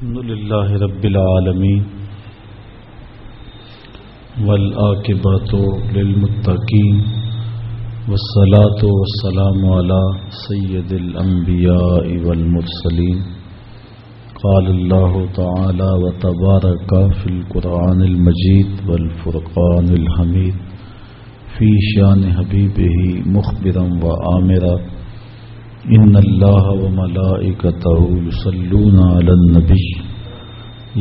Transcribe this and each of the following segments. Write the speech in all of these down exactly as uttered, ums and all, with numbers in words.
अल्हम्दुलिल्लाहि रब्बिल आलमीन वल आकिबतु लिल मुत्तकीन वस्सलातु वस्सलामु अला सय्यदिल अंबियाइ वल मुरसलीन क़ाल अल्लाहु तआला व तबारक फ़िल कुरानिल मजीद वल फुरक़ानिल हमीद फ़ी शान हबीबिही मुख़बिरन व आमिरा इन्न अल्लाह व मलाइकतहू युसल्लूना अलन नबी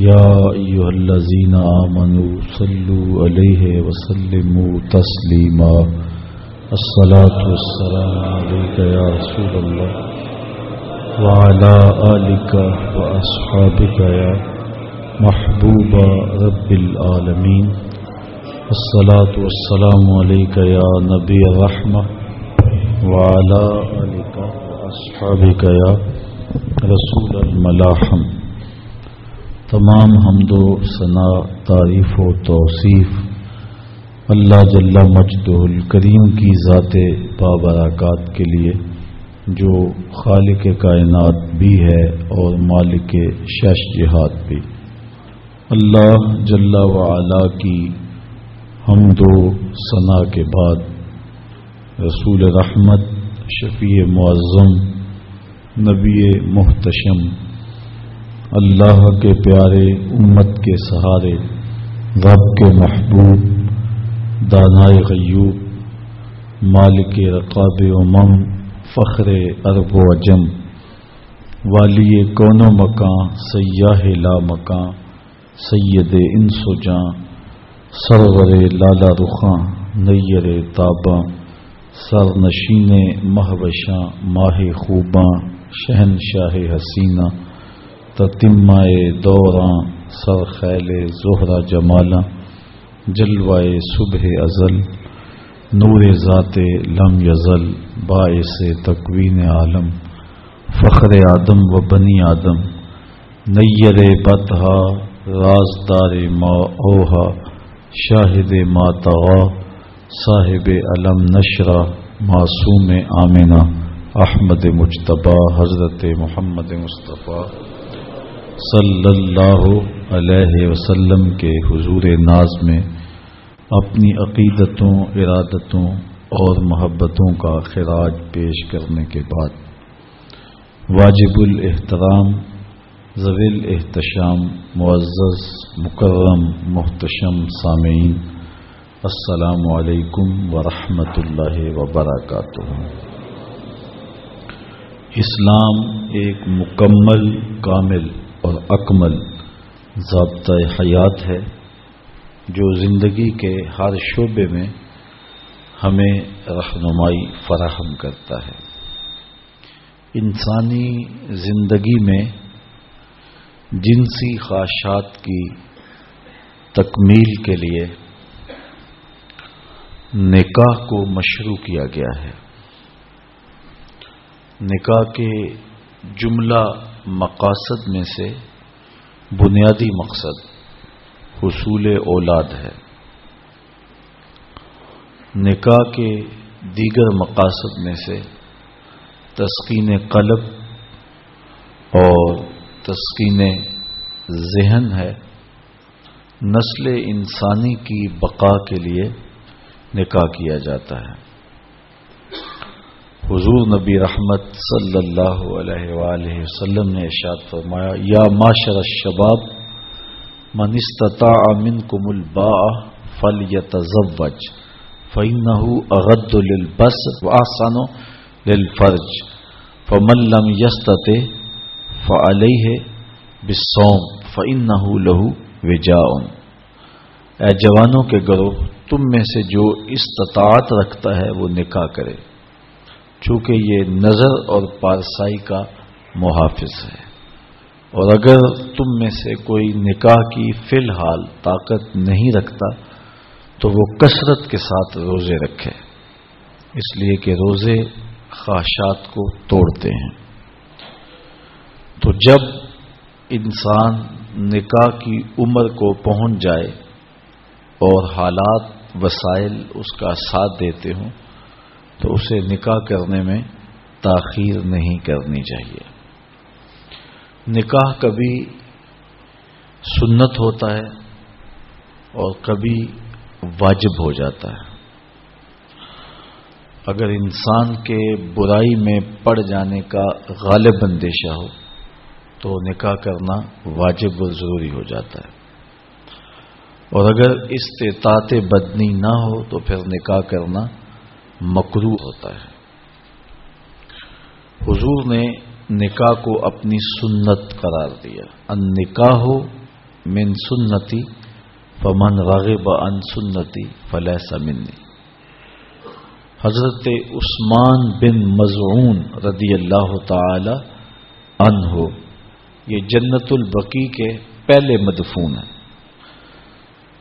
या अय्युहल्लज़ीना आमनू सल्लू अलैहि व सल्लिमू तस्लीमा अस्सलातु वस्सलामु अलैका या रसूलल्लाह व अला आलिका व अस्हाबिका या महबूबा रब्बिल आलमीन अस्सलातु वस्सलामु अलैका या नबी रहमा व अला आलिका अस्हाबिका या रसूल अल-मलाहम। तमाम हमदो सना तारीफ़ व तौसीफ़ अल्लाह जल्ला मजदुल करीम की ज़ाते बाबरक़ात के लिए, जो खालिक कायनात भी है और मालिक शश जिहाद भी। अल्लाह जल्ला व आला की हमदो सना के बाद रसूल रहमत, शफ़ीए मुअज़्ज़म, नबी मोहतशम, अल्लाह के प्यारे, उम्मत के सहारे, रब के महबूब, दानाए ग़यूब, मालिक रक़ाब उमम, फ़ख़्रे अरब व अजम, वालिए कौनो मकां, सयाह ला मकां, सैयदे इंसो जां, सरवरे लाला रुखां, नैयरे ताबां, सरनशीन महवशां, माह खूबां, शहनशाह हसीना, ततिम्माए दौरां, सर खैल ज़ोहरा जमाला, जलवाए सुबह अज़ल, नूर ज़ाते लम यज़ल, बाइस तकवीन आलम, फ़ख्र आदम व बनी आदम, नैयर बतहा, राजदार मा ओहा, शाहिद मातवा, साहिब अलम नशरा, मासूम आमिना, अहमद मुज्तबा, हज़रत मोहम्मद मुस्तफ़ा सल्लल्लाहु अलैहि वसल्लम के हुजूर नाज में अपनी अक़ीदतों, इरादतों और महब्बतों का खिराज पेश करने के बाद वाजिबुल एहतराम, ज़वील एहतशाम, मुअज़्ज़ज़, मुकर्रम, मोहतशम सामेईन, अस्सलामु अलैकुम व रहमतुल्लाहि व बरकातुहू। इस्लाम एक मुकम्मल, कामिल और अकमल ज़ाब्ता-ए हयात है, जो ज़िंदगी के हर शोबे में हमें रहनुमाई फराहम करता है। इंसानी ज़िंदगी में जिनसी ख्वाहिशात की तकमील के लिए निकाह को मशरू किया गया है। निकाह के जुमला मकासद में से बुनियादी मकसद हुसूल औलाद है। निकाह के दीगर मकासद में से तस्कीन क़ल्ब और तस्कीन ज़हन है। नस्ल इंसानी की बका के लिए निकाह किया जाता है। हुजूर नबी रहमत सल्लल्लाहु अलैहि वसल्लम ने इरशाद फरमाया, या माशर शबाब मन इस्तताअ मिनकुमुल बाअ फलयतज़व्वज फ़इन्नहु अग़द्दु लिलबसर व अहसनु लिलफ़र्ज फ़मन लम यस्तति' फ़अलैहि बिस्सौम फ़इन्नहु लहु विजाउन। ऐ जवानों के गिरोह, तुम में से जो इस्तिताअत रखता है वो निकाह करे, चूँकि ये नज़र और पारसाई का मुहाफ़िज़ है। और अगर तुम में से कोई निकाह की फ़िलहाल ताकत नहीं रखता तो वो कसरत के साथ रोज़े रखे, इसलिए कि रोज़े ख्वाहिशात को तोड़ते हैं। तो जब इंसान निकाह की उम्र को पहुँच जाए और हालात, वसाइल उसका साथ देते हों, तो उसे निकाह करने में ताख़ीर नहीं करनी चाहिए। निकाह कभी सुन्नत होता है और कभी वाजिब हो जाता है। अगर इंसान के बुराई में पड़ जाने का गालिब अंदेशा हो तो निकाह करना वाजिब और ज़रूरी हो जाता है, और अगर इस्तिताअत बदनी ना हो तो फिर निकाह करना मकरूह होता है। हुजूर ने निकाह को अपनी सुन्नत करार दिया। अन निकाहो मिन सुन्नती फमन राग़िब अन सुन्नती फलैसा मिन्नी। हज़रत उस्मान बिन मज़ऊन रदियल्लाहु ताला अन्हो ये जन्नतुल बकी के पहले मदफून है,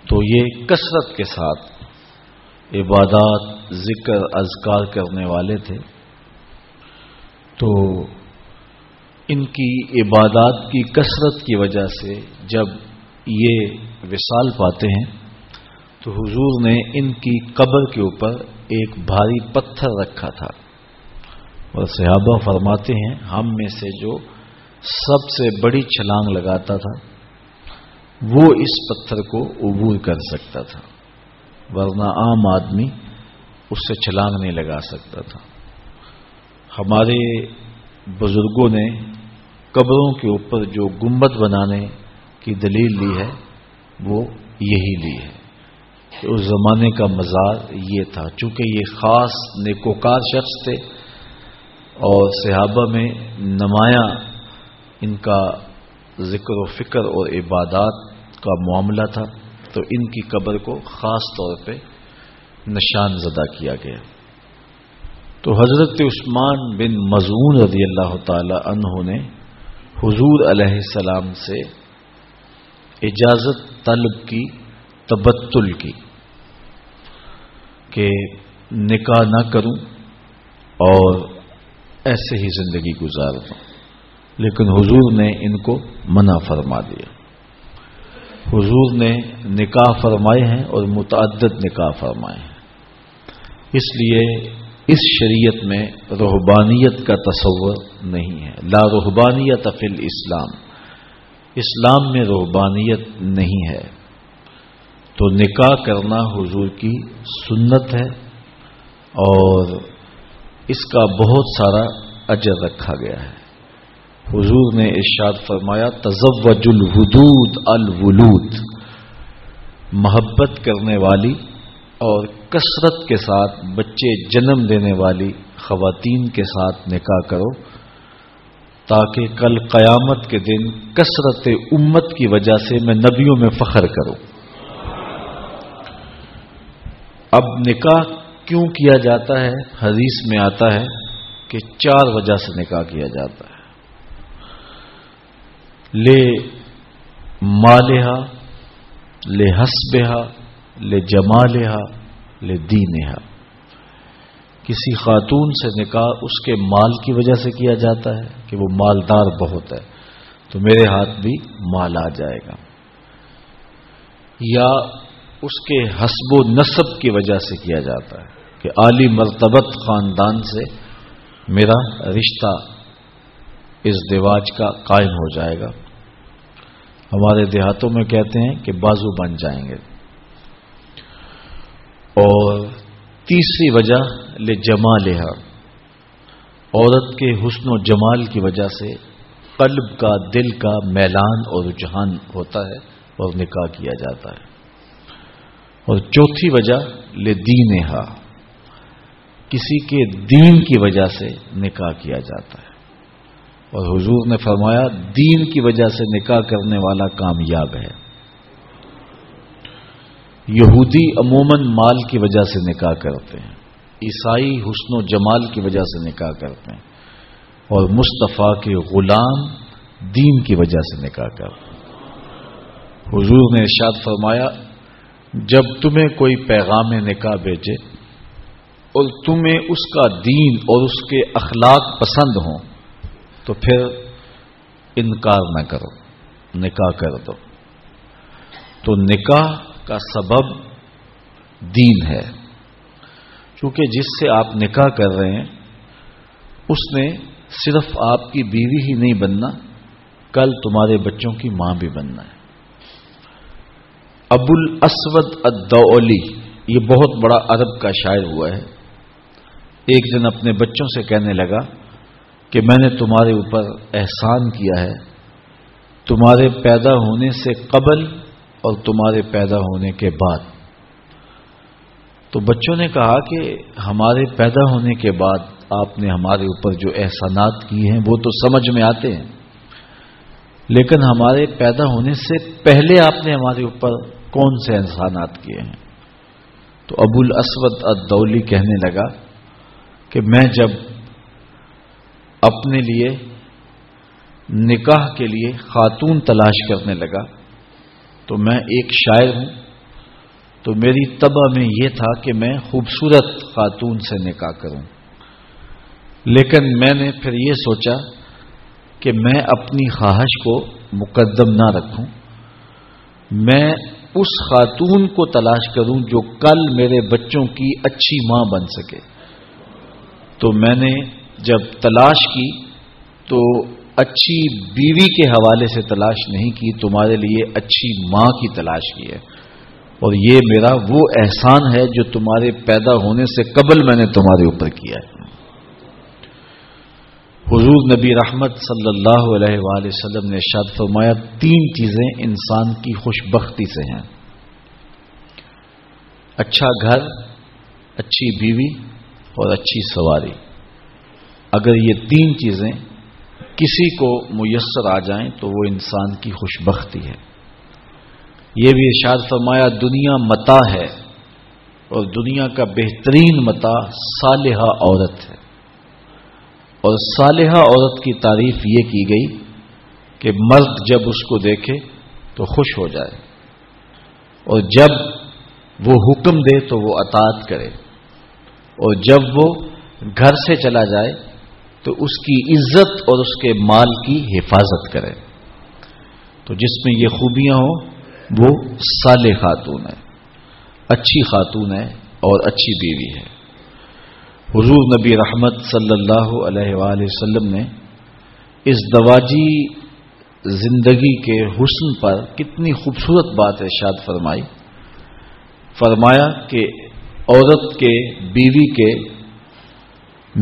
तो ये कसरत के साथ इबादत जिक्र अज़कार करने वाले थे। तो इनकी इबादत की कसरत की वजह से जब ये विसाल पाते हैं तो हुजूर ने इनकी कब्र के ऊपर एक भारी पत्थर रखा था, और सहाबा फरमाते हैं हम में से जो सबसे बड़ी छलांग लगाता था वो इस पत्थर को अबूर कर सकता था, वरना आम आदमी उससे छलांग नहीं लगा सकता था। हमारे बुजुर्गों ने कब्रों के ऊपर जो गुंबद बनाने की दलील ली है वो यही ली है कि उस जमाने का मज़ार ये था। चूंकि ये खास नेकोकार शख्स थे और सहाबा में नमाया इनका जिक्र फिक्र और इबादत का मामला था, तो इनकी कब्र को ख़ास तौर पे निशान ज़दा किया गया। तो हज़रत उस्मान बिन मज़ऊन रज़ियल्लाहु ताला अन्हु ने हुजूर अलैहिस्सलाम से इजाज़त तलब की, तबत्तुल की कि निकाह ना करूं और ऐसे ही ज़िंदगी गुजार दूं, लेकिन हुजूर ने इनको मना फरमा दिया। हुजूर ने निकाह फरमाए हैं और मुतअद्दिद निकाह फरमाए हैं, इसलिए इस शरीयत में रुहबानियत का तसव्वुर नहीं है। ला रुहबानियत फिल इस्लाम, इस्लाम में रुहबानियत नहीं है। तो निकाह करना हुजूर की सुन्नत है और इसका बहुत सारा अजर रखा गया है। हुजूर ने इरशाद फरमाया तज़व्वजुल वुदूद अल वुलूद, मोहब्बत करने वाली और कसरत के साथ बच्चे जन्म देने वाली ख़वातीन के साथ निकाह करो, ताकि कल क़यामत के दिन कसरत उम्मत की वजह से मैं नबियों में फ़ख्र करूं। अब निकाह क्यों किया जाता है? हदीस में आता है कि चार वजह से निकाह किया जाता है। ले मालेहा, ले हस्बेहा, ले जमालेहा, ले दीनेहा। किसी खातून से निकाह उसके माल की वजह से किया जाता है कि वो मालदार बहुत है तो मेरे हाथ भी माल आ जाएगा, या उसके हस्बो नसब की वजह से किया जाता है कि आली मर्तबत खानदान से मेरा रिश्ता इस दिवाज का कायम हो जाएगा। हमारे देहातों में कहते हैं कि बाजू बन जाएंगे। और तीसरी वजह ले जमालेहा, औरत के हुस्न व जमाल की वजह से कल्ब का, दिल का मैलान और रुझान होता है और निकाह किया जाता है। और चौथी वजह ले दीनेहा, किसी के दीन की वजह से निकाह किया जाता है। और हुजूर ने फरमाया दीन की वजह से निकाह करने वाला कामयाब है। यहूदी अमूमन माल की वजह से निकाह करते हैं, ईसाई हुस्न जमाल की वजह से निकाह करते हैं, और मुस्तफ़ा के गुलाम दीन की वजह से निकाह करते हैं। हुजूर ने इरशाद फरमाया जब तुम्हें कोई पैगाम निकाह भेजे और तुम्हें उसका दीन और उसके अखलाक पसंद हों तो फिर इनकार न करो, निकाह कर दो। तो निकाह का सबब दीन है, क्योंकि जिससे आप निकाह कर रहे हैं उसने सिर्फ आपकी बीवी ही नहीं बनना, कल तुम्हारे बच्चों की मां भी बनना है। अबुल अस्वद अद्दौली, ये बहुत बड़ा अरब का शायर हुआ है। एक दिन अपने बच्चों से कहने लगा कि मैंने तुम्हारे ऊपर एहसान किया है, तुम्हारे पैदा होने से कबल और तुम्हारे पैदा होने के बाद। तो बच्चों ने कहा कि हमारे पैदा होने के बाद आपने हमारे ऊपर जो एहसानात किए हैं वो तो समझ में आते हैं, लेकिन हमारे पैदा होने से पहले आपने हमारे ऊपर कौन से एहसानात किए हैं। तो अबुल अस्वद अद्दौली कहने लगा कि मैं जब अपने लिए निकाह के लिए खातून तलाश करने लगा तो मैं एक शायर हूं, तो मेरी तबा में यह था कि मैं खूबसूरत खातून से निकाह करूं, लेकिन मैंने फिर यह सोचा कि मैं अपनी ख्वाहिश को मुकद्दम ना रखूं, मैं उस खातून को तलाश करूं जो कल मेरे बच्चों की अच्छी मां बन सके। तो मैंने जब तलाश की तो अच्छी बीवी के हवाले से तलाश नहीं की, तुम्हारे लिए अच्छी मां की तलाश की है, और ये मेरा वो एहसान है जो तुम्हारे पैदा होने से कबल मैंने तुम्हारे ऊपर किया है। हुजूर नबी रहमत सल्लल्लाहु अलैहि वसल्लम ने इरशाद फरमाया, तीन चीजें इंसान की खुशबख्ती से हैं, अच्छा घर, अच्छी बीवी और अच्छी सवारी। अगर ये तीन चीजें किसी को मुयस्सर आ जाएं तो वो इंसान की खुशबख्ती है। ये भी इरशाद फरमाया, दुनिया मता है और दुनिया का बेहतरीन मता सालिहा औरत है। और सालिहा औरत की तारीफ ये की गई कि मर्द जब उसको देखे तो खुश हो जाए और जब वो हुक्म दे तो वो अताअत करे और जब वो घर से चला जाए तो उसकी इज्जत और उसके माल की हिफाजत करें। तो जिसमें ये खूबियां हो वो साले खातून है, अच्छी खातून है और अच्छी बीवी है। हुजूर नबी रहमत सल्लल्लाहु अलैहि वसल्लम ने इस दवाजी जिंदगी के हुस्न पर कितनी खूबसूरत बात इरशाद फरमाई। फरमाया कि औरत के बीवी के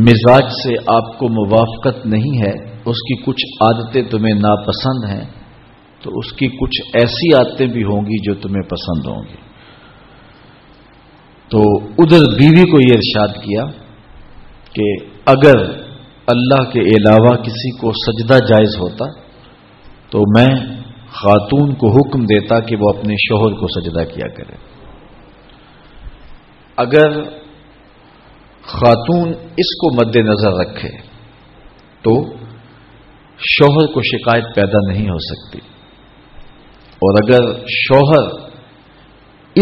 मिजाज से आपको मुवाफकत नहीं है, उसकी कुछ आदतें तुम्हें नापसंद हैं तो उसकी कुछ ऐसी आदतें भी होंगी जो तुम्हें पसंद होंगी। तो उधर बीवी को यह इरशाद किया कि अगर अल्लाह के अलावा किसी को सजदा जायज होता तो मैं खातून को हुक्म देता कि वो अपने शोहर को सजदा किया करे। अगर खातून इसको मद्देनजर रखे तो शौहर को शिकायत पैदा नहीं हो सकती, और अगर शौहर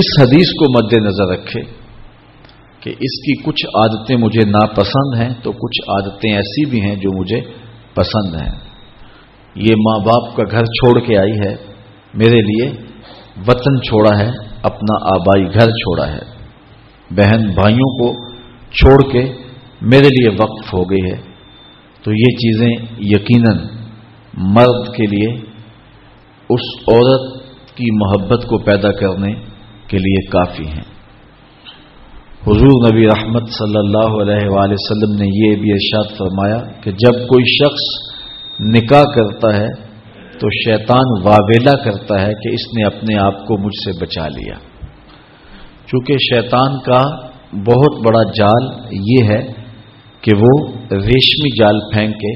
इस हदीस को मद्देनजर रखे कि इसकी कुछ आदतें मुझे नापसंद हैं तो कुछ आदतें ऐसी भी हैं जो मुझे पसंद हैं, ये माँ बाप का घर छोड़ के आई है, मेरे लिए वतन छोड़ा है, अपना आबाई घर छोड़ा है, बहन भाइयों को छोड़ के मेरे लिए वक्फ हो गई है, तो ये चीजें यकीनन मर्द के लिए उस औरत की मोहब्बत को पैदा करने के लिए काफी हैं। हुजूर नबी रहमत सल्लल्लाहु अलैहि वसल्लम ने ये भी इरशाद फरमाया कि जब कोई शख्स निकाह करता है तो शैतान वावेला करता है कि इसने अपने आप को मुझसे बचा लिया। चूंकि शैतान का बहुत बड़ा जाल ये है कि वो रेशमी जाल फेंक के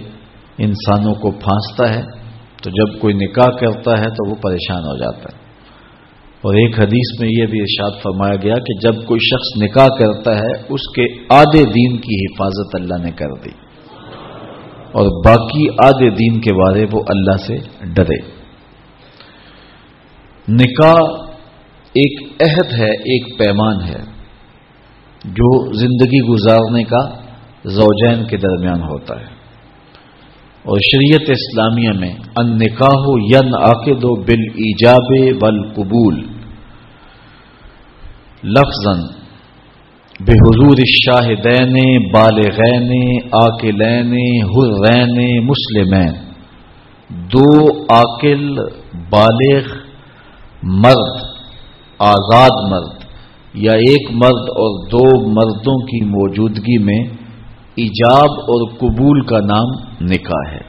इंसानों को फांसता है, तो जब कोई निकाह करता है तो वो परेशान हो जाता है। और एक हदीस में ये भी इरशाद फरमाया गया कि जब कोई शख्स निकाह करता है उसके आधे दीन की हिफाजत अल्लाह ने कर दी और बाकी आधे दीन के बारे वो अल्लाह से डरे। निकाह एक अहद है, एक पैमान है जो जिंदगी गुजारने का ज़ौजैन के दरमियान होता है, और शरीयत इस्लामिया में अन निकाहो यन आकिदो बिल ईजाबे वल कबूल लफ्जन बेहुजूर शाहिदैन बालिगैन आकिलैन हुर्रैन मुस्लिमैन, दो आकिल बालिग मर्द आज़ाद मर्द या एक मर्द और दो मर्दों की मौजूदगी में इजाब और कबूल का नाम निकाह है।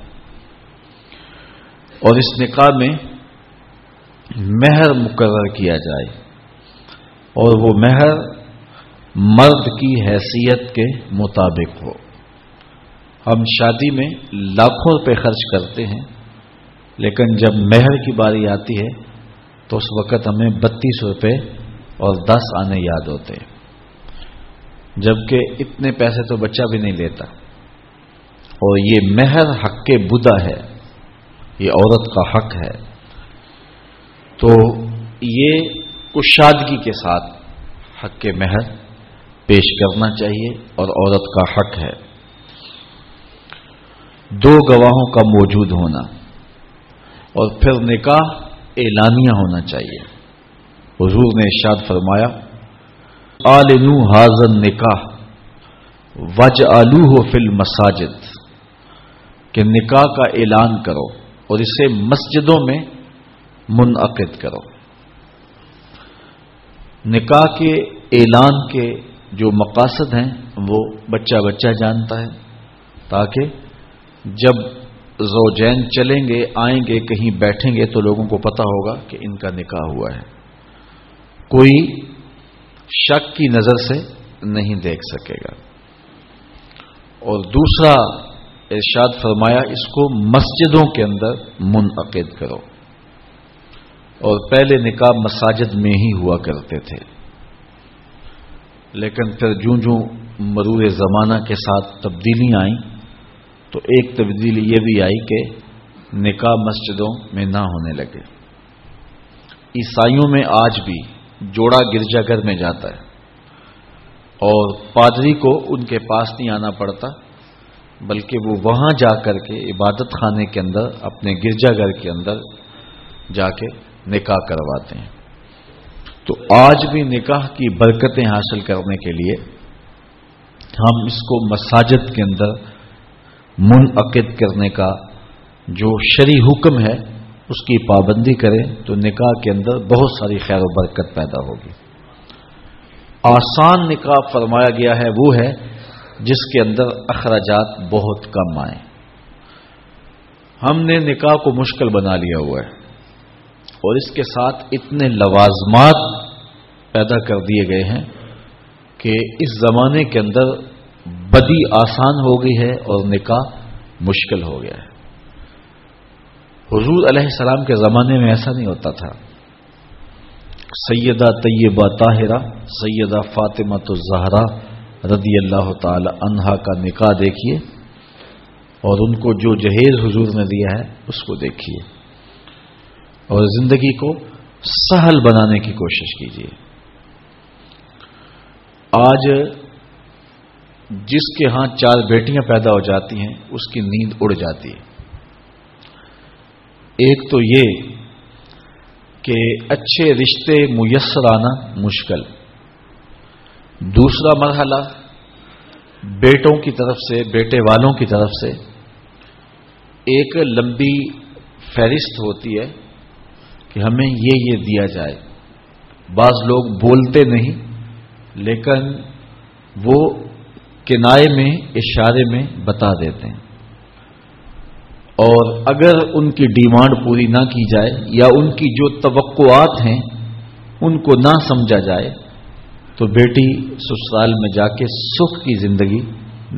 और इस निकाह में मेहर मुकर्रर किया जाए और वो मेहर मर्द की हैसियत के मुताबिक हो। हम शादी में लाखों रुपये खर्च करते हैं, लेकिन जब मेहर की बारी आती है तो उस वक़्त हमें बत्तीस रुपये और दस आने याद होते हैं, जबकि इतने पैसे तो बच्चा भी नहीं लेता। और ये मेहर हक़ बुदा है, ये औरत का हक़ है। तो ये कुशादगी के साथ हक़ मेहर पेश करना चाहिए और औरत का हक़ है। दो गवाहों का मौजूद होना और फिर निकाह एलानिया होना चाहिए। हुजूर ने इरशाद फरमाया, आलिनु हाजन निकाह वजअलूहु फिल मसाजिद, कि निकाह का ऐलान करो और इसे मस्जिदों में मुनअक़िद करो। निकाह के ऐलान के जो मकासद हैं वो बच्चा बच्चा जानता है, ताकि जब ज़ौजैन चलेंगे आएंगे कहीं बैठेंगे तो लोगों को पता होगा कि इनका निकाह हुआ है, कोई शक की नजर से नहीं देख सकेगा। और दूसरा इरशाद फरमाया, इसको मस्जिदों के अंदर मुनअक़िद करो। और पहले निकाह मसाजिद में ही हुआ करते थे, लेकिन फिर जूं जूं मरूर ज़माना के साथ तब्दीली आई तो एक तब्दीली ये भी आई कि निकाह मस्जिदों में ना होने लगे। ईसाइयों में आज भी जोड़ा गिरजाघर में जाता है और पादरी को उनके पास नहीं आना पड़ता, बल्कि वो वहां जा करके इबादत खाने के अंदर अपने गिरजाघर के अंदर जाके निकाह करवाते हैं। तो आज भी निकाह की बरकतें हासिल करने के लिए हम इसको मसाजिद के अंदर मुनअक़िद करने का जो शरी हुक्म है उसकी पाबंदी करें तो निकाह के अंदर बहुत सारी खैर और बरकत पैदा होगी। आसान निकाह फरमाया गया है वो है जिसके अंदर अखराजात बहुत कम आए। हमने निकाह को मुश्किल बना लिया हुआ है और इसके साथ इतने लवाजमात पैदा कर दिए गए हैं कि इस ज़माने के अंदर बदी आसान हो गई है और निकाह मुश्किल हो गया है। हुजूर अलैहिस्सलाम के ज़माने में ऐसा नहीं होता था। सैयदा तैयबा ताहिरा सैयदा फातिमातुज़ ज़हरा रदियल्लाहु ताला अन्हा का निकाह देखिए और उनको जो जहेज हुजूर ने दिया है उसको देखिए और ज़िंदगी को सहल बनाने की कोशिश कीजिए। आज जिसके हाथ चार बेटियां पैदा हो जाती हैं उसकी नींद उड़ जाती है। एक तो ये कि अच्छे रिश्ते मुयस्सर आना मुश्किल। दूसरा मरहला बेटों की तरफ से बेटे वालों की तरफ से एक लंबी फहरिस्त होती है कि हमें ये ये दिया जाए। बाज़ लोग बोलते नहीं, लेकिन वो किनारे में इशारे में बता देते हैं। और अगर उनकी डिमांड पूरी ना की जाए या उनकी जो तवक्कुआत हैं उनको ना समझा जाए तो बेटी ससुराल में जाके सुख की जिंदगी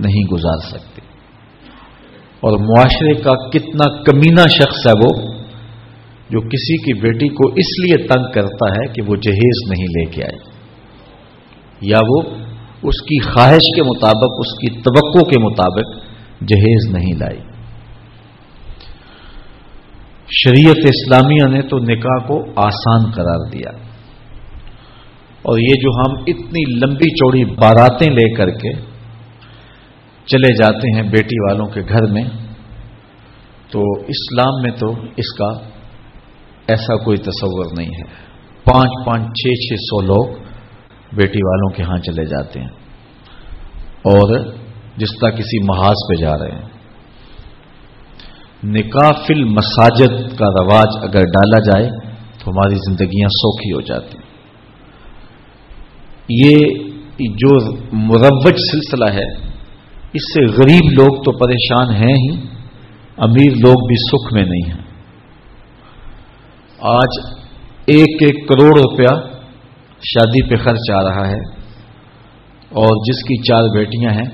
नहीं गुजार सकती। और मुआशरे का कितना कमीना शख्स है वो जो किसी की बेटी को इसलिए तंग करता है कि वो जहेज नहीं लेके आए या वो उसकी ख्वाहिश के मुताबिक उसकी तवक्को के मुताबिक जहेज नहीं लाई। शरीयत इस्लामिया ने तो निकाह को आसान करार दिया और ये जो हम इतनी लंबी चौड़ी बारातें लेकर के चले जाते हैं बेटी वालों के घर में, तो इस्लाम में तो इसका ऐसा कोई तसव्वुर नहीं है। पाँच पाँच छः छः सौ लोग बेटी वालों के यहाँ चले जाते हैं और जिस तरह किसी महाज पे जा रहे हैं। निकाह फिल मसाजिद का रवाज अगर डाला जाए तो हमारी जिंदगियां सौखी हो जाती हैं। ये जो मुरव्वज सिलसिला है इससे गरीब लोग तो परेशान हैं ही, अमीर लोग भी सुख में नहीं हैं। आज एक एक करोड़ रुपया शादी पे खर्च आ रहा है और जिसकी चार बेटियां हैं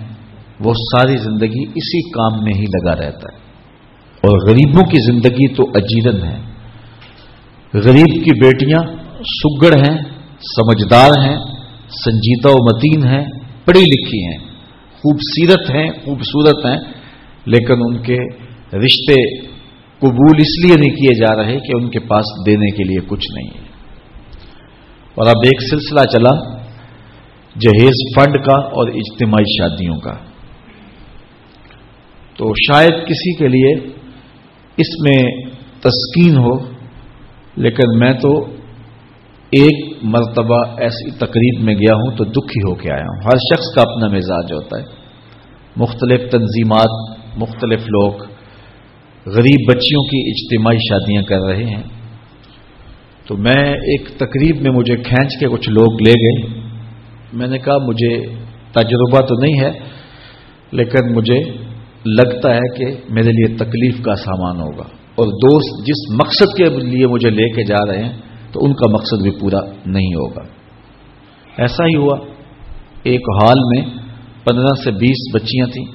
वो सारी जिंदगी इसी काम में ही लगा रहता है। और गरीबों की जिंदगी तो अजीरन है। गरीब की बेटियां सुगड़ हैं, समझदार हैं, संजीदा व मतीन हैं, पढ़ी लिखी हैं, खूबसीरत हैं, खूबसूरत हैं, लेकिन उनके रिश्ते कबूल इसलिए नहीं किए जा रहे कि उनके पास देने के लिए कुछ नहीं है। और अब एक सिलसिला चला जहेज फंड का और इज्तिमाई शादियों का, तो शायद किसी के लिए इसमें तस्कीन हो, लेकिन मैं तो एक मर्तबा ऐसी तकरीब में गया हूं तो दुखी होकर आया हूं। हर शख्स का अपना मिजाज होता है, मुख्तलिफ तंजीमात, मुख्तलिफ लोग गरीब बच्चियों की इज्तिमाई शादियां कर रहे हैं। तो मैं एक तकरीब में मुझे खींच के कुछ लोग ले गए। मैंने कहा मुझे तजुर्बा तो नहीं है लेकिन मुझे लगता है कि मेरे लिए तकलीफ का सामान होगा, और दोस्त जिस मकसद के लिए मुझे लेके जा रहे हैं तो उनका मकसद भी पूरा नहीं होगा। ऐसा ही हुआ, एक हाल में पंद्रह से बीस बच्चियां थीं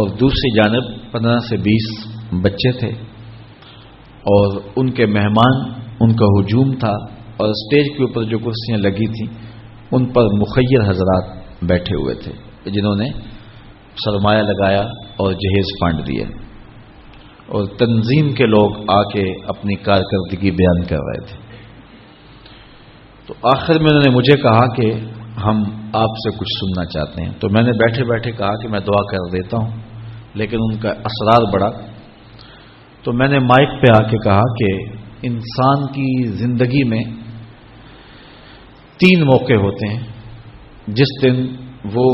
और दूसरी जानब पंद्रह से बीस बच्चे थे, और उनके मेहमान, उनका हुजूम था, और स्टेज के ऊपर जो कुर्सियां लगी थीं उन पर मुखय्यर हजरात बैठे हुए थे जिन्होंने सरमाया लगाया और जहेज फंड दिया, और तंजीम के लोग आके अपनी कारकर्दगी बयान कर रहे थे। तो आखिर में उन्होंने मुझे कहा कि हम आपसे कुछ सुनना चाहते हैं। तो मैंने बैठे बैठे कहा कि मैं दुआ कर देता हूं, लेकिन उनका असरार बढ़ा। तो मैंने माइक पे आके कहा कि इंसान की जिंदगी में तीन मौके होते हैं जिस दिन वो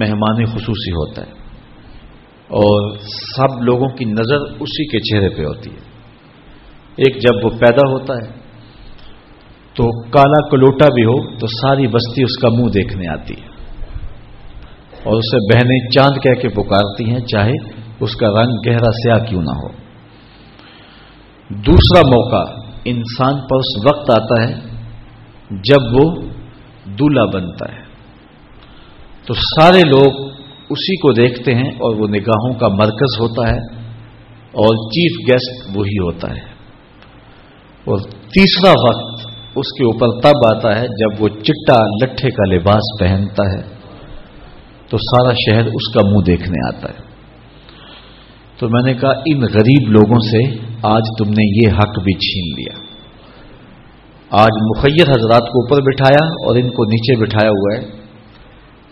मेहमान खुसूसी होता है और सब लोगों की नजर उसी के चेहरे पे होती है। एक, जब वो पैदा होता है तो काला कलोटा भी हो तो सारी बस्ती उसका मुंह देखने आती है और उसे बहनें चांद कह के पुकारती हैं, चाहे उसका रंग गहरा स्याह क्यों ना हो। दूसरा मौका इंसान पर उस वक्त आता है जब वो दूल्हा बनता है, तो सारे लोग उसी को देखते हैं और वो निगाहों का मरकज होता है और चीफ गेस्ट वही होता है। और तीसरा वक्त उसके ऊपर तब आता है जब वो चिट्टा लट्ठे का लिबास पहनता है तो सारा शहर उसका मुंह देखने आता है। तो मैंने कहा इन गरीब लोगों से आज तुमने ये हक भी छीन लिया। आज मुखय्यर हजरात को ऊपर बिठाया और इनको नीचे बिठाया हुआ है,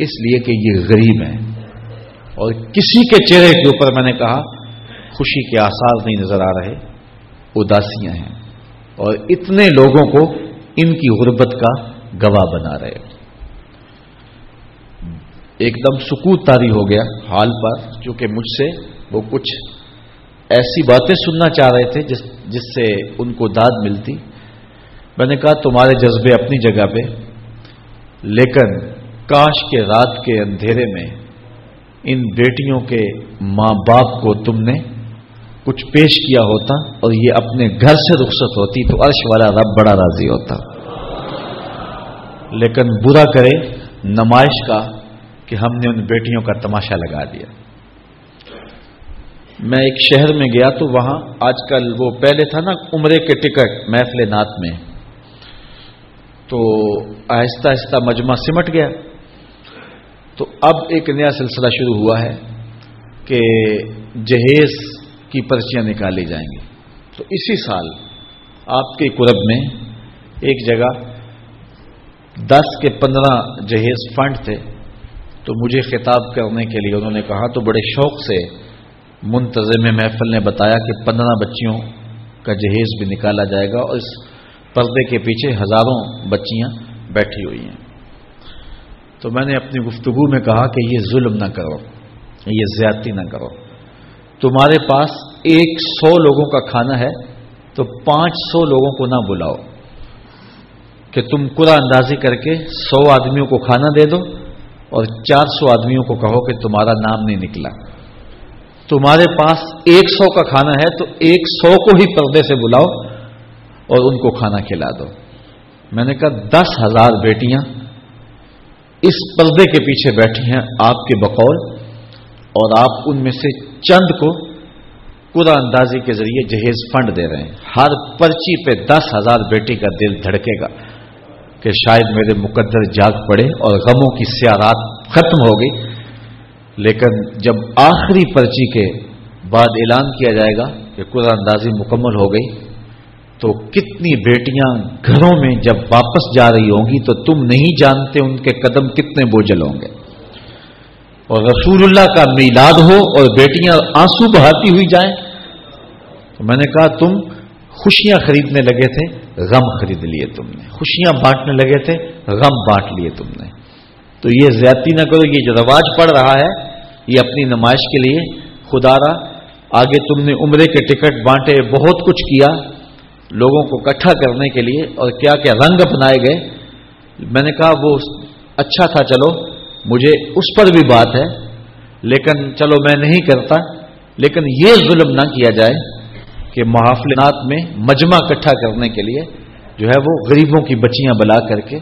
इसलिए कि ये गरीब हैं। और किसी के चेहरे के ऊपर मैंने कहा खुशी के आसार नहीं नजर आ रहे, उदासियां हैं, और इतने लोगों को इनकी गुर्बत का गवाह बना रहे हो। एकदम सुकूत तारी हो गया हाल पर, क्योंकि मुझसे वो कुछ ऐसी बातें सुनना चाह रहे थे जिस जिससे उनको दाद मिलती। मैंने कहा तुम्हारे जज्बे अपनी जगह पे, लेकिन काश के रात के अंधेरे में इन बेटियों के माँ बाप को तुमने कुछ पेश किया होता और ये अपने घर से रुखसत होती तो अर्श वाला रब बड़ा राजी होता। लेकिन बुरा करे नमाइश का कि हमने उन बेटियों का तमाशा लगा दिया। मैं एक शहर में गया तो वहां आजकल वो पहले था ना उम्रे के टिकट महफिल नात में, तो आहिस्ता आहिस्ता मजमा सिमट गया। तो अब एक नया सिलसिला शुरू हुआ है कि जहेज की पर्चियां निकाली जाएंगी। तो इसी साल आपके कुरब में एक जगह दस के पंद्रह जहेज फंड थे, तो मुझे खिताब करने के लिए उन्होंने कहा, तो बड़े शौक से मुंतज़िम महफिल ने बताया कि पंद्रह बच्चियों का जहेज भी निकाला जाएगा और इस पर्दे के पीछे हजारों बच्चियां बैठी हुई हैं। तो मैंने अपनी गुफ्तगू में कहा कि ये जुल्म ना करो, ये ज्यादती ना करो। तुम्हारे पास एक सौ लोगों का खाना है तो पांच सौ लोगों को ना बुलाओ, कि तुम कुरा अंदाजी करके सौ आदमियों को खाना दे दो और चार सौ आदमियों को कहो कि तुम्हारा नाम नहीं निकला। तुम्हारे पास एक सौ का खाना है तो एक सौ को ही पर्दे से बुलाओ और उनको खाना खिला दो। मैंने कहा दस हजार बेटियां इस पर्दे के पीछे बैठी हैं आपके बकौल, और आप उनमें से चंद को कुरा अंदाजी के जरिए जहेज फंड दे रहे हैं। हर पर्ची पे दस हजार बेटी का दिल धड़केगा कि शायद मेरे मुकद्दर जाग पड़े और गमों की सियारात खत्म हो गई। लेकिन जब आखिरी पर्ची के बाद ऐलान किया जाएगा कि कुरानंदाजी मुकम्मल हो गई, तो कितनी बेटियां घरों में जब वापस जा रही होंगी तो तुम नहीं जानते उनके कदम कितने बोझल होंगे। और रसूलुल्लाह का मीलाद हो और बेटियां आंसू बहाती हुई जाएं। तो मैंने कहा तुम खुशियां खरीदने लगे थे, गम खरीद लिए तुमने। खुशियां बांटने लगे थे, गम बांट लिए तुमने। तो ये ज्यादती ना करो। ये जो रवाज पड़ रहा है ये अपनी नुमाइश के लिए। खुदारा आगे तुमने उम्रे के टिकट बांटे, बहुत कुछ किया लोगों को इकट्ठा करने के लिए, और क्या क्या रंग अपनाए गए। मैंने कहा वो अच्छा था, चलो मुझे उस पर भी बात है, लेकिन चलो मैं नहीं करता, लेकिन ये जुल्म ना किया जाए कि महाफिलनात में मजमा इकट्ठा करने के लिए जो है वो गरीबों की बच्चियां बला करके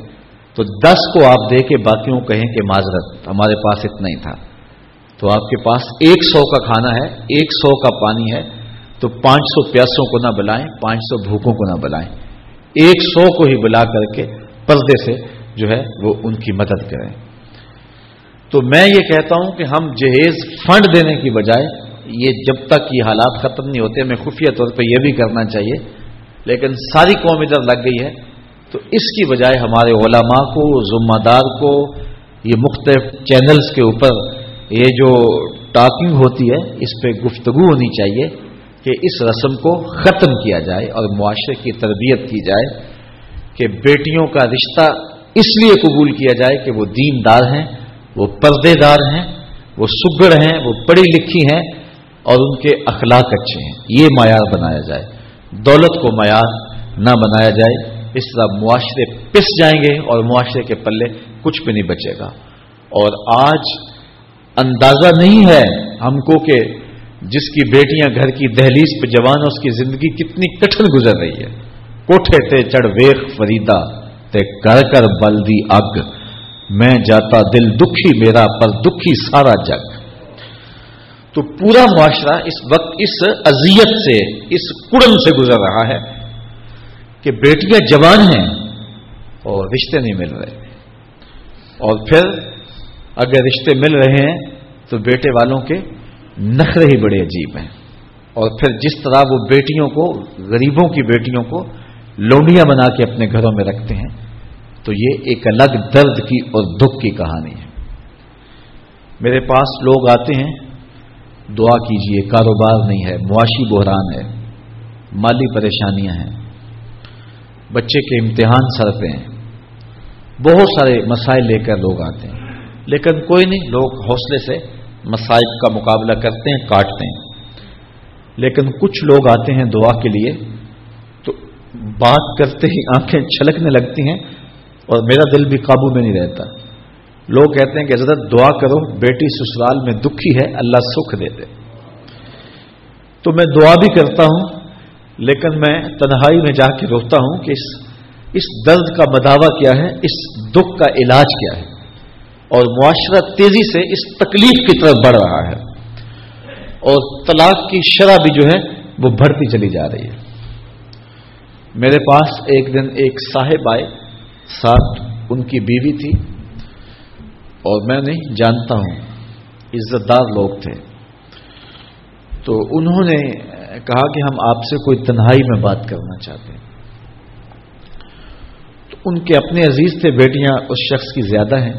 तो दस को आप दे के बाकियों कहें कि माजरत हमारे पास इतना ही था। तो आपके पास एक सौ का खाना है, एक सौ का पानी है, तो पांच सौ प्यासों को ना बुलाएं, पांच सौ भूखों को ना बुलाएं, एक सौ को ही बुला करके पर्दे से जो है वो उनकी मदद करें। तो मैं ये कहता हूं कि हम जहेज फंड देने की बजाय ये जब तक ये हालात खत्म नहीं होते हमें खुफिया तौर पे यह भी करना चाहिए। लेकिन सारी कौम इधर लग गई है, तो इसकी बजाय हमारे उलमा को, जुम्मेदार को, ये मुख्तलिफ चैनल्स के ऊपर ये जो टॉकिंग होती है इस पर गुफ्तगू होनी चाहिए कि इस रस्म को ख़त्म किया जाए और मुआशरे की तरबियत की जाए कि बेटियों का रिश्ता इसलिए कबूल किया जाए कि वो दीनदार हैं, वो पर्देदार हैं, वो सुगड़ हैं, वो पढ़ी लिखी हैं और उनके अखलाक अच्छे हैं। ये मायार बनाया जाए, दौलत को मायार ना बनाया जाए। इस तरह मुआशरे पिस जाएंगे और मुआशरे के पल्ले कुछ भी नहीं बचेगा। और आज अंदाजा नहीं है हमको कि जिसकी बेटियां घर की दहलीज पर जवान, उसकी जिंदगी कितनी कठिन गुजर रही है। कोठे ते चढ़वेख फरीदा ते कर कर बल्दी अग, मैं जाता दिल दुखी मेरा पर दुखी सारा जग। तो पूरा मुआशरा इस वक्त इस अजियत से, इस कुड़न से गुजर रहा है कि बेटियां जवान हैं और रिश्ते नहीं मिल रहे, और फिर अगर रिश्ते मिल रहे हैं तो बेटे वालों के नखरे ही बड़े अजीब हैं। और फिर जिस तरह वो बेटियों को, गरीबों की बेटियों को लोंडियां बना के अपने घरों में रखते हैं, तो ये एक अलग दर्द की और दुख की कहानी है। मेरे पास लोग आते हैं, दुआ कीजिए कारोबार नहीं है, मुआशी बहरान है, माली परेशानियां हैं, बच्चे के इम्तिहान सर पे हैं, बहुत सारे मसाइल लेकर लोग आते हैं। लेकिन कोई नहीं, लोग हौसले से मसाइब का मुकाबला करते हैं, काटते हैं। लेकिन कुछ लोग आते हैं दुआ के लिए, तो बात करते ही आंखें छलकने लगती हैं और मेरा दिल भी काबू में नहीं रहता। लोग कहते हैं कि हजरत दुआ करो, बेटी ससुराल में दुखी है, अल्लाह सुख दे दे। तो मैं दुआ भी करता हूं, लेकिन मैं तन्हाई में जाके रोता हूं कि इस इस दर्द का मदावा क्या है, इस दुख का इलाज क्या है। और मुआशरा तेजी से इस तकलीफ की तरफ बढ़ रहा है, और तलाक की शरह भी जो है वो बढ़ती चली जा रही है। मेरे पास एक दिन एक साहिब आए, साथ उनकी बीवी थी, और मैं नहीं जानता हूं, इज्जतदार लोग थे। तो उन्होंने कहा कि हम आपसे कोई तन्हाई में बात करना चाहते हैं। तो उनके अपने अजीज थे, बेटियां उस शख्स की ज्यादा हैं,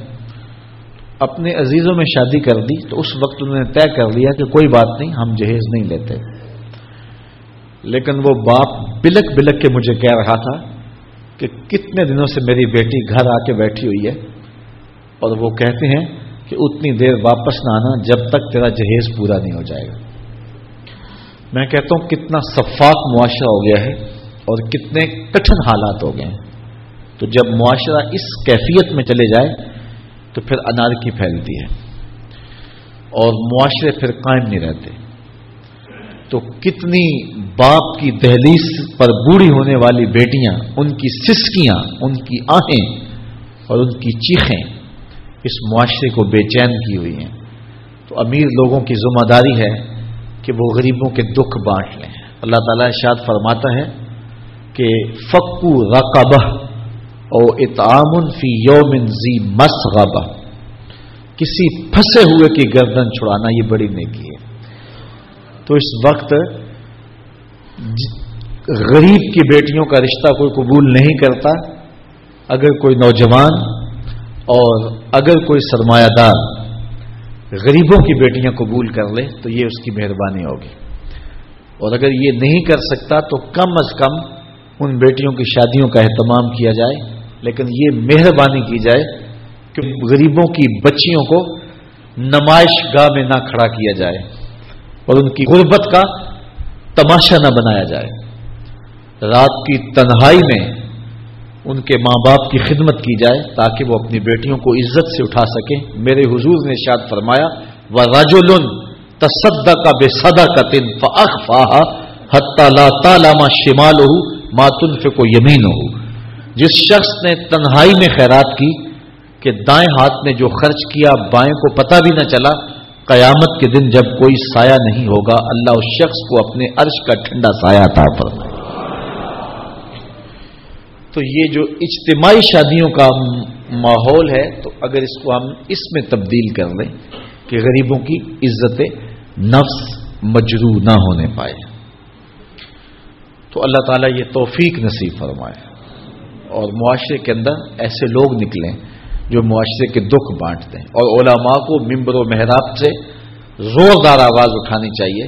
अपने अजीजों में शादी कर दी। तो उस वक्त उन्होंने तय कर लिया कि कोई बात नहीं, हम जहेज नहीं लेते। लेकिन वो बाप बिलक बिलक के मुझे कह रहा था कि कितने दिनों से मेरी बेटी घर आके बैठी हुई है, और वो कहते हैं कि उतनी देर वापस ना आना जब तक तेरा जहेज पूरा नहीं हो जाएगा। मैं कहता हूं कितना सफाक मुआशरा हो गया है और कितने कठिन हालात हो गए हैं। तो जब मुआशरा इस कैफियत में चले जाए तो फिर अनारकी फैलती है और मुआशरे फिर कायम नहीं रहते। तो कितनी बाप की दहलीज पर बूढ़ी होने वाली बेटियां, उनकी सिसकियां, उनकी आहें और उनकी चीखें इस मुआशरे को बेचैन की हुई हैं। तो अमीर लोगों की जिम्मेदारी है कि वो गरीबों के दुख बांट लें। अल्लाह ताला इरशाद फरमाता है कि फक्कू रक़बह और इतामुन फी यौमिन जी मसग़बा, किसी फंसे हुए की गर्दन छुड़ाना ये बड़ी नेकी है। तो इस वक्त गरीब की बेटियों का रिश्ता कोई कबूल नहीं करता। अगर कोई नौजवान और अगर कोई सरमायादार गरीबों की बेटियां कबूल कर ले तो ये उसकी मेहरबानी होगी, और अगर ये नहीं कर सकता तो कम अज कम उन बेटियों की शादियों का अहतमाम किया जाए, लेकिन ये मेहरबानी की जाए कि गरीबों की बच्चियों को नमाइश गाह में ना खड़ा किया जाए और उनकी गुर्बत का तमाशा ना बनाया जाए। रात की तन्हाई में उनके माँ बाप की खिदमत की जाए ताकि वो अपनी बेटियों को इज्जत से उठा सकें। मेरे हुजूर ने इरशाद फरमाया व रजुलन तसद्दक बिसदकतिन फअख्फाहा हत्ता ला तालम शिमालहू मातुन फे को यमीन हो। जिस शख्स ने तन्हाई में खैरात की कि दाएं हाथ ने जो खर्च किया बाएं को पता भी न चला, कयामत के दिन जब कोई साया नहीं होगा अल्लाह उस शख्स को अपने अर्श का ठंडा साया अता फरमाए। तो ये जो इज्तिमाई शादियों का माहौल है, तो अगर इसको हम इसमें तब्दील कर लें कि गरीबों की इज्जत नफ्स मजरू ना होने पाए, तो अल्लाह ताला ये तौफीक नसीब फरमाए और मुआशरे के अंदर ऐसे लोग निकलें जो मुआशरे के दुख बांटते हैं। और उलमा को मिंबर व मेहराब से जोरदार आवाज़ उठानी चाहिए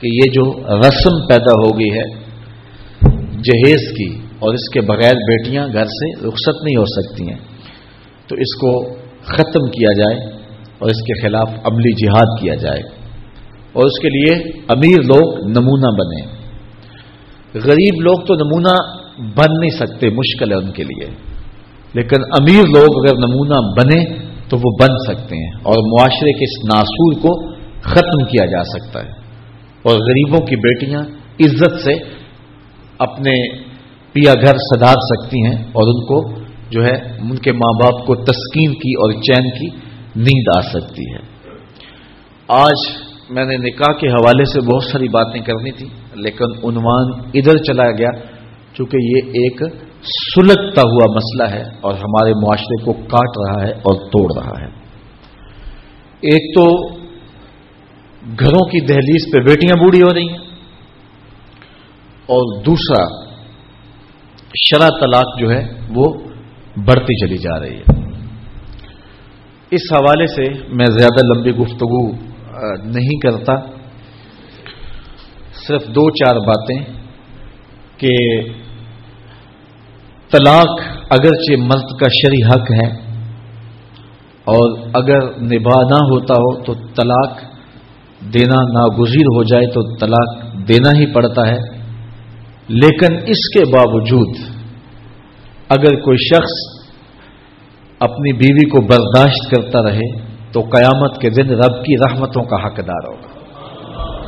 कि ये जो रस्म पैदा हो गई है जहेज की, और इसके बगैर बेटियां घर से रुखसत नहीं हो सकती हैं, तो इसको ख़त्म किया जाए और इसके खिलाफ अमली जिहाद किया जाए। और उसके लिए अमीर लोग नमूना बने, गरीब लोग तो नमूना बन नहीं सकते, मुश्किल है उनके लिए, लेकिन अमीर लोग अगर नमूना बने तो वो बन सकते हैं और मुआशरे के इस नासूर को ख़त्म किया जा सकता है। और गरीबों की बेटियां इज्जत से अपने पिया घर सधार सकती हैं और उनको जो है उनके माँ बाप को तस्कीन की और चैन की नींद आ सकती है। आज मैंने निकाह के हवाले से बहुत सारी बातें करनी थी, लेकिन उन्वान इधर चला गया, चूंकि ये एक सुलगता हुआ मसला है और हमारे मुआशरे को काट रहा है और तोड़ रहा है। एक तो घरों की दहलीज पे बेटियां बूढ़ी हो रही हैं, और दूसरा शरा तलाक जो है वो बढ़ती चली जा रही है। इस हवाले से मैं ज्यादा लंबी गुफ्तगू नहीं करता, सिर्फ दो चार बातें कि तलाक अगरचे मर्द का शरी हक है, और अगर निभा ना होता हो तो तलाक देना नागुज़ीर हो जाए तो तलाक देना ही पड़ता है। लेकिन इसके बावजूद अगर कोई शख्स अपनी बीवी को बर्दाश्त करता रहे तो कयामत के दिन रब की रहमतों का हकदार होगा।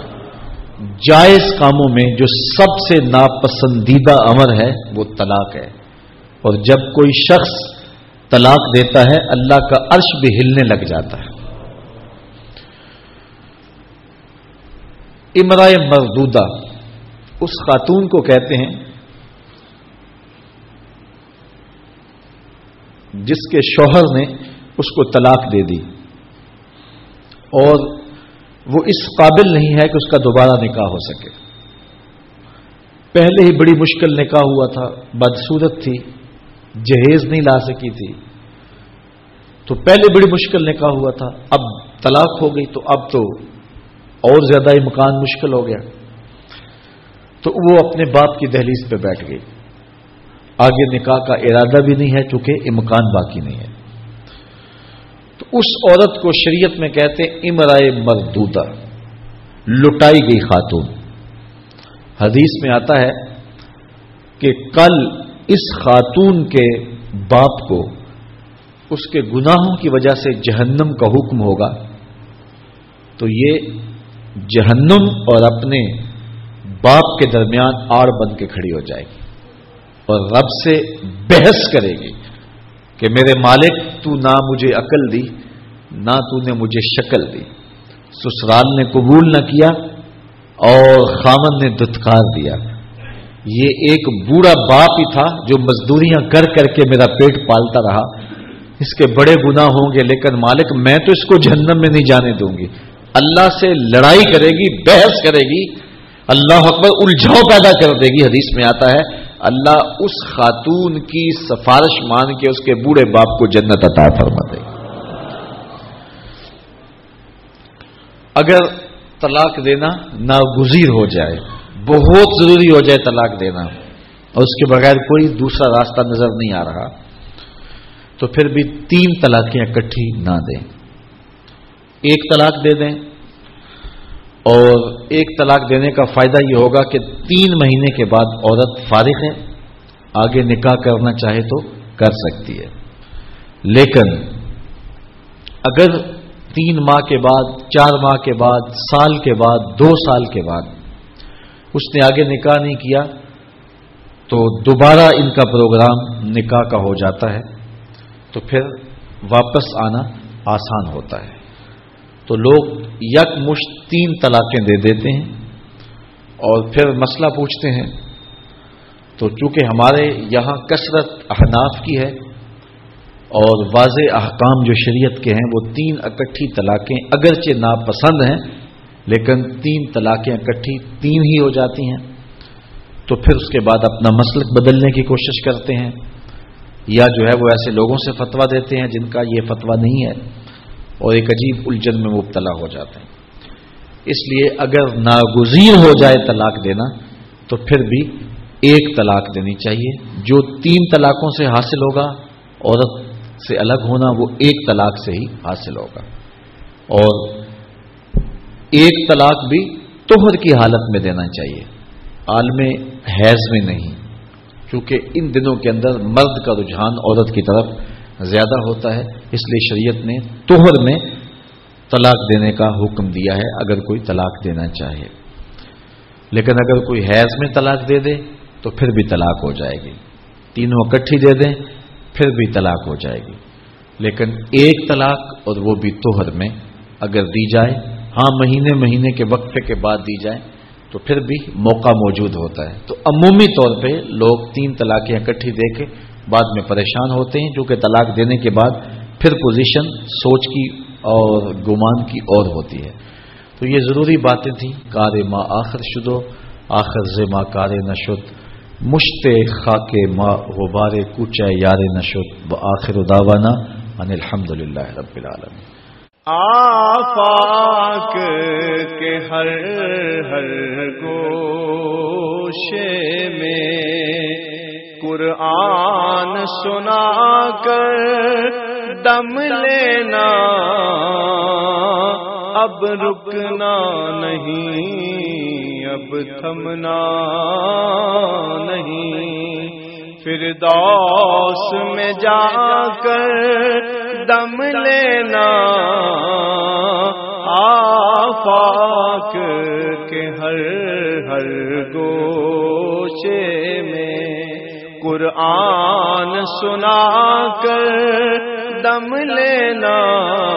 जायज कामों में जो सबसे नापसंदीदा अमर है वो तलाक है, और जब कोई शख्स तलाक देता है अल्लाह का अर्श भी हिलने लग जाता है। इमराए मर्दूदा उस खातून को कहते हैं जिसके शौहर ने उसको तलाक दे दी और वो इस काबिल नहीं है कि उसका दोबारा निकाह हो सके। पहले ही बड़ी मुश्किल निकाह हुआ था, बदसूरत थी, जहेज नहीं ला सकी थी, तो पहले बड़ी मुश्किल निकाह हुआ था, अब तलाक हो गई तो अब तो और ज्यादा इम्कान मुश्किल हो गया। तो वो अपने बाप की दहलीज पे बैठ गई, आगे निकाह का इरादा भी नहीं है चूंकि इम्कान बाकी नहीं है। उस औरत को शरीयत में कहते हैं इमराए मर्दूदा, लुटाई गई खातून। हदीस में आता है कि कल इस खातून के बाप को उसके गुनाहों की वजह से जहन्नम का हुक्म होगा, तो ये जहन्नम और अपने बाप के दरमियान आड़ बन के खड़ी हो जाएगी और रब से बहस करेगी कि मेरे मालिक, तू ना मुझे अकल दी ना तूने मुझे शक्ल दी। ससुराल ने कबूल न किया और खामन ने दुत्कार दिया। ये एक बूढ़ा बाप ही था जो मजदूरियां कर करके मेरा पेट पालता रहा, इसके बड़े गुनाह होंगे, लेकिन मालिक मैं तो इसको जहन्नम में नहीं जाने दूंगी। अल्लाह से लड़ाई करेगी, बहस करेगी, अल्लाह अकबर उलझाव पैदा कर देगी। हदीस में आता है अल्लाह उस खातून की सिफारिश मान के उसके बूढ़े बाप को जन्नत अता फरमा देगी। अगर तलाक देना नागुज़ीर हो जाए, बहुत जरूरी हो जाए तलाक देना और उसके बगैर कोई दूसरा रास्ता नजर नहीं आ रहा, तो फिर भी तीन तलाकें इकट्ठी ना दें, एक तलाक दे दें। और एक तलाक देने का फायदा यह होगा कि तीन महीने के बाद औरत फारिग है, आगे निकाह करना चाहे तो कर सकती है। लेकिन अगर तीन माह के बाद, चार माह के बाद, साल के बाद, दो साल के बाद उसने आगे निकाह नहीं किया, तो दोबारा इनका प्रोग्राम निकाह का हो जाता है, तो फिर वापस आना आसान होता है। तो लोग यकमुश्त तीन तलाकें दे देते हैं और फिर मसला पूछते हैं। तो चूंकि हमारे यहाँ कसरत अहनाफ की है और वाज़े अहकाम जो शरीयत के हैं, वो तीन इकट्ठी तलाकें अगरचे नापसंद हैं, लेकिन तीन तलाकें इकट्ठी तीन ही हो जाती हैं। तो फिर उसके बाद अपना मसलक बदलने की कोशिश करते हैं, या जो है वो ऐसे लोगों से फतवा देते हैं जिनका ये फतवा नहीं है, और एक अजीब उलझन में मुबतला हो जाते हैं। इसलिए अगर नागुज़ीर हो जाए तलाक देना, तो फिर भी एक तलाक देनी चाहिए। जो तीन तलाकों से हासिल होगा, औरत से अलग होना, वो एक तलाक से ही हासिल होगा। और एक तलाक भी तोहर की हालत में देना चाहिए, आलमे हैज में नहीं, क्योंकि इन दिनों के अंदर मर्द का रुझान औरत की तरफ ज्यादा होता है। इसलिए शरीयत ने तोहर में तलाक देने का हुक्म दिया है अगर कोई तलाक देना चाहे। लेकिन अगर कोई हैज में तलाक दे दे तो फिर भी तलाक हो जाएगी। तीनों इकट्ठी दे दें फिर भी तलाक हो जाएगी। लेकिन एक तलाक, और वो भी तोहर में अगर दी जाए, हाँ महीने महीने के वक्फे के बाद दी जाए, तो फिर भी मौका मौजूद होता है। तो अमूमी तौर पे लोग तीन तलाकें इकट्ठी दे के बाद में परेशान होते हैं, जो कि तलाक देने के बाद फिर पोजीशन सोच की और गुमान की और होती है। तो ये ज़रूरी बातें थी। कार माँ आखिर शुदो आखिर ज माँ कार नशुद मुश्ते खाके माँ गुबारे कुचा यार नशुद व आखिर दावाना अनिल हम्दुलिल्लाह रब्बिल आलमीन। आफाक के हर हर गोशे में कुरान सुना कर दम लेना, अब रुकना नहीं, अब थमना नहीं, फिरदौस में जाकर दम लेना। आफाक के हर हर गोशे में कुरान सुना कर दम लेना।